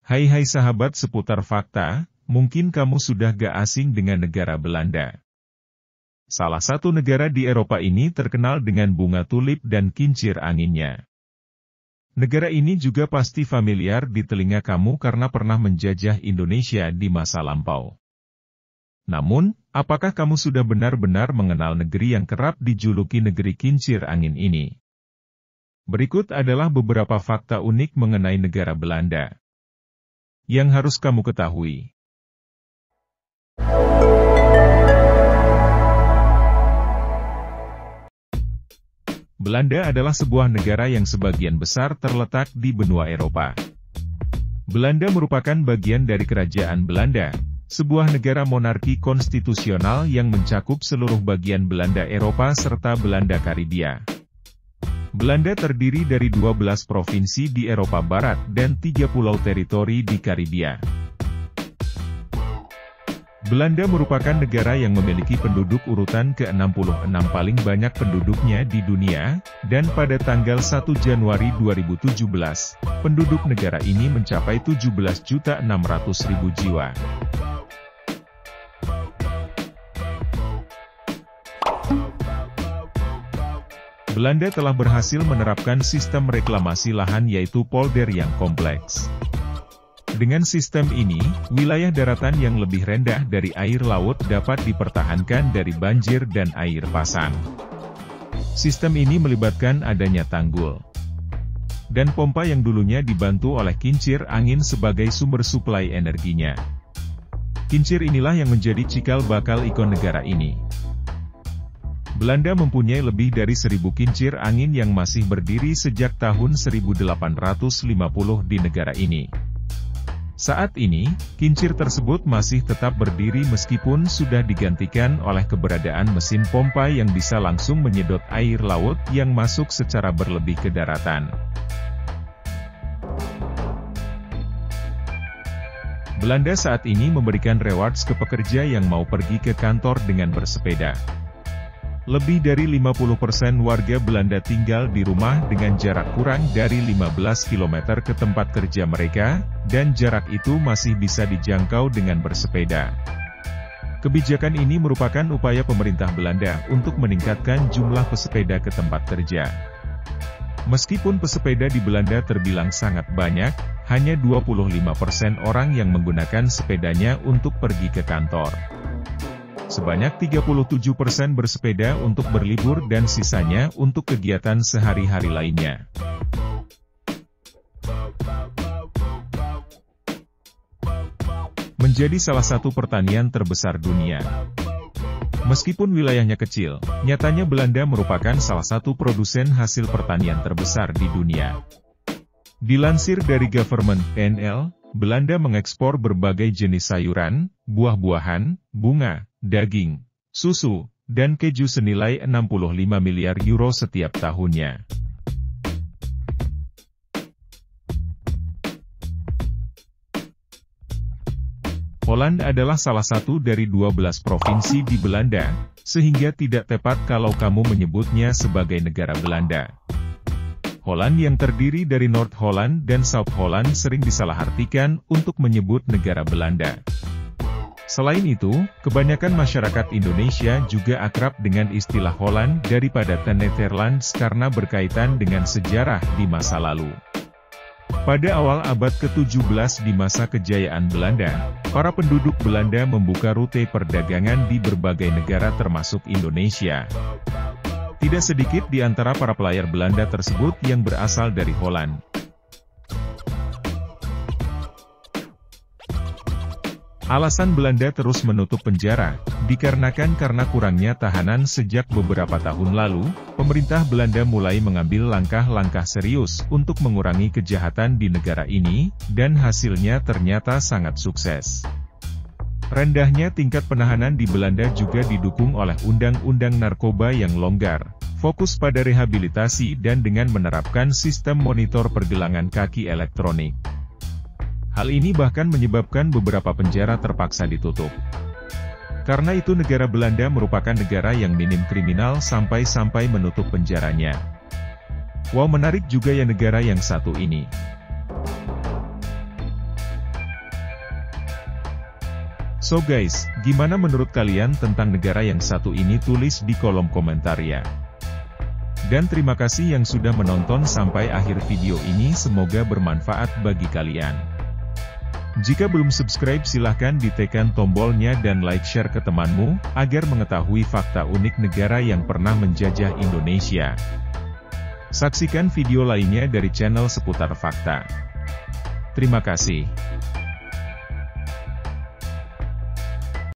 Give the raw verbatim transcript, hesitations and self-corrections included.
Hai hai sahabat seputar fakta, mungkin kamu sudah gak asing dengan negara Belanda. Salah satu negara di Eropa ini terkenal dengan bunga tulip dan kincir anginnya. Negara ini juga pasti familiar di telinga kamu karena pernah menjajah Indonesia di masa lampau. Namun, apakah kamu sudah benar-benar mengenal negeri yang kerap dijuluki negeri kincir angin ini? Berikut adalah beberapa fakta unik mengenai negara Belanda yang harus kamu ketahui. Belanda adalah sebuah negara yang sebagian besar terletak di benua Eropa. Belanda merupakan bagian dari Kerajaan Belanda, sebuah negara monarki konstitusional yang mencakup seluruh bagian Belanda Eropa serta Belanda Karibia. Belanda terdiri dari dua belas provinsi di Eropa Barat dan tiga pulau teritori di Karibia. Belanda merupakan negara yang memiliki penduduk urutan ke enam puluh enam paling banyak penduduknya di dunia, dan pada tanggal satu Januari dua ribu tujuh belas, penduduk negara ini mencapai tujuh belas juta enam ratus ribu jiwa. Belanda telah berhasil menerapkan sistem reklamasi lahan yaitu polder yang kompleks. Dengan sistem ini, wilayah daratan yang lebih rendah dari air laut dapat dipertahankan dari banjir dan air pasang. Sistem ini melibatkan adanya tanggul dan pompa yang dulunya dibantu oleh kincir angin sebagai sumber suplai energinya. Kincir inilah yang menjadi cikal bakal ikon negara ini. Belanda mempunyai lebih dari seribu kincir angin yang masih berdiri sejak tahun seribu delapan ratus lima puluh di negara ini. Saat ini, kincir tersebut masih tetap berdiri meskipun sudah digantikan oleh keberadaan mesin pompa yang bisa langsung menyedot air laut yang masuk secara berlebih ke daratan. Belanda saat ini memberikan rewards ke pekerja yang mau pergi ke kantor dengan bersepeda. Lebih dari lima puluh persen warga Belanda tinggal di rumah dengan jarak kurang dari lima belas kilometer ke tempat kerja mereka, dan jarak itu masih bisa dijangkau dengan bersepeda. Kebijakan ini merupakan upaya pemerintah Belanda untuk meningkatkan jumlah pesepeda ke tempat kerja. Meskipun pesepeda di Belanda terbilang sangat banyak, hanya dua puluh lima persen orang yang menggunakan sepedanya untuk pergi ke kantor. Sebanyak tiga puluh tujuh persen bersepeda untuk berlibur dan sisanya untuk kegiatan sehari-hari lainnya. Menjadi salah satu pertanian terbesar dunia. Meskipun wilayahnya kecil, nyatanya Belanda merupakan salah satu produsen hasil pertanian terbesar di dunia. Dilansir dari Government N L, Belanda mengekspor berbagai jenis sayuran, buah-buahan, bunga, daging, susu, dan keju senilai enam puluh lima miliar euro setiap tahunnya. Holland adalah salah satu dari dua belas provinsi di Belanda, sehingga tidak tepat kalau kamu menyebutnya sebagai negara Belanda. Holland yang terdiri dari North Holland dan South Holland sering disalahartikan untuk menyebut negara Belanda. Selain itu, kebanyakan masyarakat Indonesia juga akrab dengan istilah Holland daripada The Netherlands karena berkaitan dengan sejarah di masa lalu. Pada awal abad ke tujuh belas di masa kejayaan Belanda, para penduduk Belanda membuka rute perdagangan di berbagai negara termasuk Indonesia. Tidak sedikit di antara para pelayar Belanda tersebut yang berasal dari Holland. Alasan Belanda terus menutup penjara, dikarenakan karena kurangnya tahanan sejak beberapa tahun lalu, pemerintah Belanda mulai mengambil langkah-langkah serius untuk mengurangi kejahatan di negara ini, dan hasilnya ternyata sangat sukses. Rendahnya tingkat penahanan di Belanda juga didukung oleh undang-undang narkoba yang longgar, fokus pada rehabilitasi dan dengan menerapkan sistem monitor pergelangan kaki elektronik. Hal ini bahkan menyebabkan beberapa penjara terpaksa ditutup. Karena itu negara Belanda merupakan negara yang minim kriminal sampai-sampai menutup penjaranya. Wow, menarik juga ya negara yang satu ini. So guys, gimana menurut kalian tentang negara yang satu ini? Tulis di kolom komentar ya. Dan terima kasih yang sudah menonton sampai akhir video ini, semoga bermanfaat bagi kalian. Jika belum subscribe silahkan ditekan tombolnya dan like share ke temanmu, agar mengetahui fakta unik negara yang pernah menjajah Indonesia. Saksikan video lainnya dari channel seputar fakta. Terima kasih.